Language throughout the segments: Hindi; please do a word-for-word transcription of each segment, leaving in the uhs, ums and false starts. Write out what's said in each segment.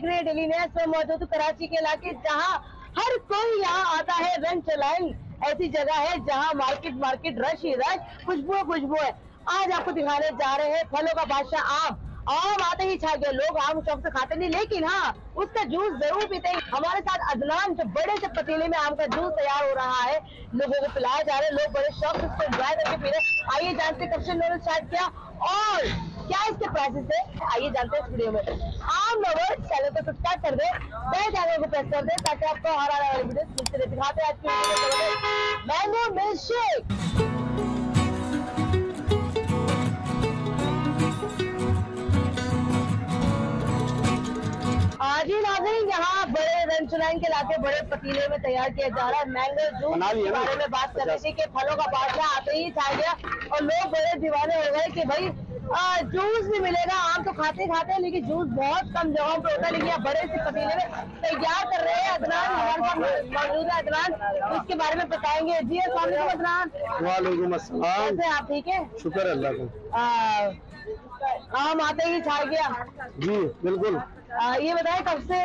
देख रहे हैं डेली न्यूज़ में मौजूद कराची के इलाके, जहां हर कोई यहां आता है। रंचलाइन ऐसी जगह है जहां मार्केट मार्केट रश ही रश, खुशबू खुशबू है। आज आपको दिखाने जा रहे हैं फलों का बादशाह आम। आम आते ही छा गए, लोग आम शौक से खाते नहीं, लेकिन हाँ उसका जूस जरूर पीते हैं। हमारे साथ अदनान जो बड़े से पतीले में आम का जूस तैयार हो रहा है, लोगों को पिलाया जा रहा है, लोग बड़े शौक से इसको एंजॉय करके पी रहे हैं। आइए जानते हैं कब से इन्होंने स्टार्ट किया और क्या इसके प्राइसेस है, आइए जानते हैं इस वीडियो में। आम लवर चैनल को सब्सक्राइब कर दे, बेल आइकन को प्रेस कर दे ताकि आपको हर आने वाली वीडियो मिलते रहे। दिखाते हैं आज की मैंगो मिल्क शेक। जी नाज़रीन, यहाँ बड़े रंचलाइन के इलाके बड़े पतीले में तैयार किया जा रहा है मैंगो जूस। के बारे में बात कर रही थी कि फलों का बादशाह आते ही छा गया और लोग बड़े दीवाने हो गए कि भाई आ, जूस भी मिलेगा। आम तो खाते खाते हैं लेकिन जूस बहुत कम जगहों पे होता है, लेकिन यहाँ बड़े से पतीले में तैयार कर रहे हैं। अदनान हमारे साथ मौजूद है, अदनान इसके बारे में बताएंगे। जी अस्सलाम अदनान। वालेकुम अस्सलाम, कैसे आप? ठीक है, शुक्र अल्लाह का। आम आते ही छा गया। जी बिल्कुल। आ, ये बताएं कब से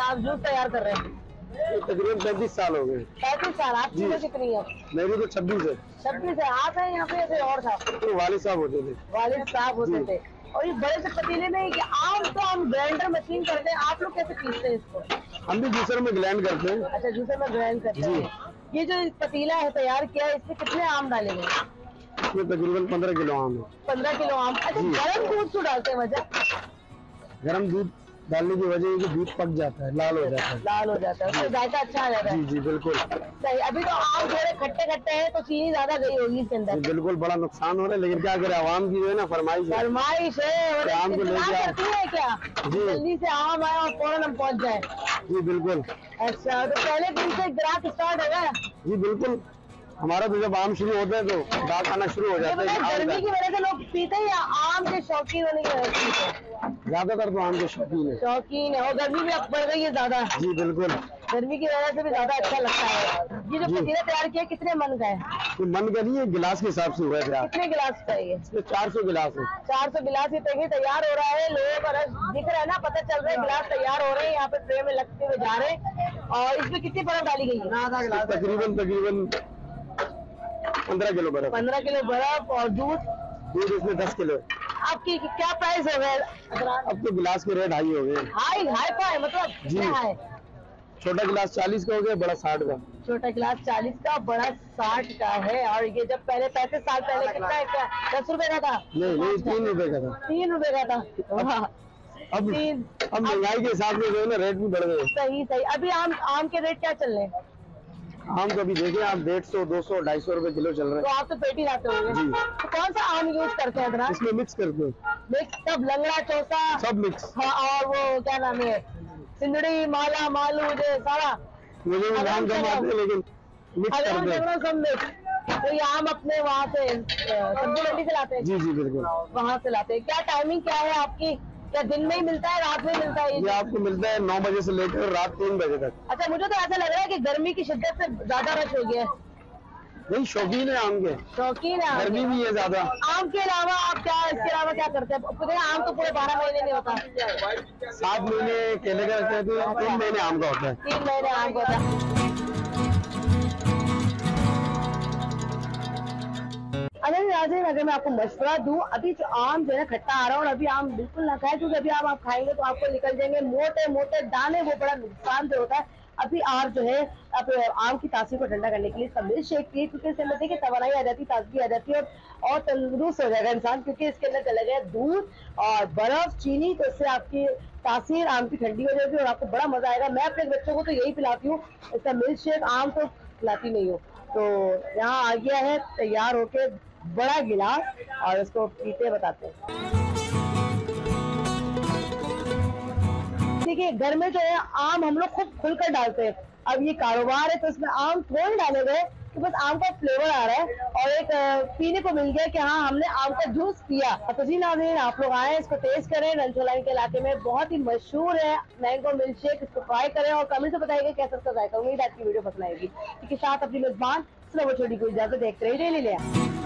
आप जूस तैयार कर रहे हैं? तकरीबन पैंतीस साल हो गए। पैंतीस साल। आपकी उम्र कितनी है? मेरी तो छब्बीस है। छब्बीस है। आप हैं यहाँ पे ऐसे और था? तो वालिद साहब होते थे। वालिद साहब होते थे। और ये बड़े से पतीले में कि आम तो हम ग्राइंडर मशीन करते हैं, आप लोग कैसे पीसते हैं इसको? हम भी जूसर में ग्राइंड करते हैं। अच्छा, जूसर में ग्राइंड करते हैं। ये जो पतीला है तैयार किया है, इसमें कितने आम डाले गए? इसमें तकरीबन पंद्रह किलो आम है। पंद्रह किलो आम। अच्छा, गर्म दूध क्यों डालते हैं? वजह? गर्म दूध डालने की वजह है कि दूध पक जाता है, लाल हो जाता है। लाल हो जाता है, जायका अच्छा आ जाता है। जी जी बिल्कुल सही। अभी तो आम थोड़े खट्टे खट्टे हैं तो चीनी ज्यादा गई होगी इसके अंदर। बिल्कुल, बड़ा नुकसान हो रहा है, लेकिन क्या करें, आवाम की जो है ना फरमाइश है। फरमाइश है आम को लेकर क्या जल्दी से आम आए और फौरन हम पहुँच जाए। जी बिल्कुल। अच्छा, तो पहले दिन से ग्राहक स्टार्ट है? जी बिल्कुल, हमारा तो जब आम शुरू होता है तो ग्राहक आना शुरू हो जाता है। गर्मी की वजह से लोग पीते हैं या आम के शौकीन होने की वजह से? ज्यादातर तो आम के शौकीन है। शौकीन है और गर्मी भी अब बढ़ गई है ज्यादा। जी बिल्कुल, गर्मी की वजह से भी ज्यादा अच्छा लगता है। ये जो पतीला तैयार किया कितने मन का है? तो मन का नहीं है, गिलास के हिसाब से हुआ है। कितने गिलास का ये? चार सौ गिलास है। चार सौ गिलास ये तैयार हो रहा है। लोगों का रस दिख रहा है ना, पता चल रहा है गिलास तैयार हो रहे हैं, यहाँ पे ट्रे में लगते हुए जा रहे हैं। और इसमें कितनी बर्फ डाली गई है? तकरीबन तकरीबन पंद्रह किलो बर्फ। पंद्रह किलो बर्फ। और दूध? दूध इसमें दस किलो। आपकी क्या प्राइस है वह? अब तो गिलास के रेट हाई हो गए। हाई हाई पाए मतलब? जी हाई। छोटा गिलास चालीस का हो गया, बड़ा साठ का। छोटा गिलास चालीस का, बड़ा साठ का है। और ये जब पहले पैंतीस साल पहले कितना है क्या? दस रुपए का था? नहीं नहीं, तीन रुपए का था। तीन रुपए का था। अब अब महंगाई के हिसाब से जो है ना रेट भी बढ़ गए। सही सही। अभी आम आम के रेट क्या चल रहे हैं? आम तो अभी देखें आप डेढ़ सौ दो सौ ढाई सौ रुपए किलो चल रहे हैं। तो आप तो पेटी लाते होंगे। जी। तो कौन सा आम यूज करते हैं? इसमें मिक्स करते हैं। मिक्स सब? लंगड़ा चौसा सब मिक्स? हाँ। और वो क्या नाम है, सिंदड़ी माला मालू ये सारा? मुझे नाम कम आते हैं लेकिन मिक्स करते हैं सब मिक्स। तो ये आम अपने वहाँ से सब्जी मंडी से लाते हैं? जी जी बिल्कुल, वहाँ से लाते हैं। क्या टाइमिंग क्या है आपकी? क्या दिन में ही मिलता है, रात में मिलता है? ये आपको मिलता है नौ बजे से लेकर रात तीन बजे तक। अच्छा, मुझे तो ऐसा लग रहा है कि गर्मी की शिद्दत से ज्यादा रश हो गया है। नहीं, शौकीन है आम के। शौकीन है, गर्मी भी है ज्यादा। आम के अलावा आप क्या, इसके अलावा क्या करते हैं? आम तो पूरे बारह महीने नहीं होता, सात महीने केले का रखते हैं तो तीन महीने आम का होता है। तीन महीने आम का होता है। अरे नाज़रीन, अगर मैं आपको मशवरा दूं, अभी जो आम जो है ना खट्टा आ रहा है और अभी आम बिल्कुल ना खाएं, क्योंकि अभी आम आप खाएंगे तो आपको निकल जाएंगे मोटे मोटे दाने, वो बड़ा नुकसान जो होता है। अभी आप जो है आप आम की तासीर को ठंडा करने के लिए इसका मिल्क शेक पिए, क्योंकि इससे मतलब कि तवानाई आ जाती है, ताजगी आ जाती है और तंदुरुस्त हो जाएगा इंसान, क्योंकि इसके अंदर चला गया दूध और बर्फ चीनी, तो इससे आपकी तासीर आम की ठंडी हो जाएगी और आपको बड़ा मजा आएगा। मैं अपने बच्चों को तो यही पिलाती हूँ, इसका मिल्क शेक। आम तो खिलाती नहीं हो। तो यहाँ आ गया है तैयार होके बड़ा गिलास और इसको पीते बताते हैं। देखिए, घर में जो है आम हम लोग खुद खुलकर डालते हैं। अब ये कारोबार है तो इसमें आम थोड़े डाले गए, तो बस आम का फ्लेवर आ रहा है और एक पीने को मिल गया कि हाँ हमने आम का जूस पिया। तो जी नाज़रीन, आप लोग आए इसको टेस्ट करें। रंचोलाइन के इलाके में बहुत ही मशहूर है मैंगो मिल्क शेक, इसको ट्राई करें और कमेंट से बताइएगा कैसा इसका जायका। उम्मीद आपकी वीडियो पसंद आएगी। इसके साथ अपनी मेजबान स्लो छोटी को इजाजत, देखते रहिए डेली न्यूज़।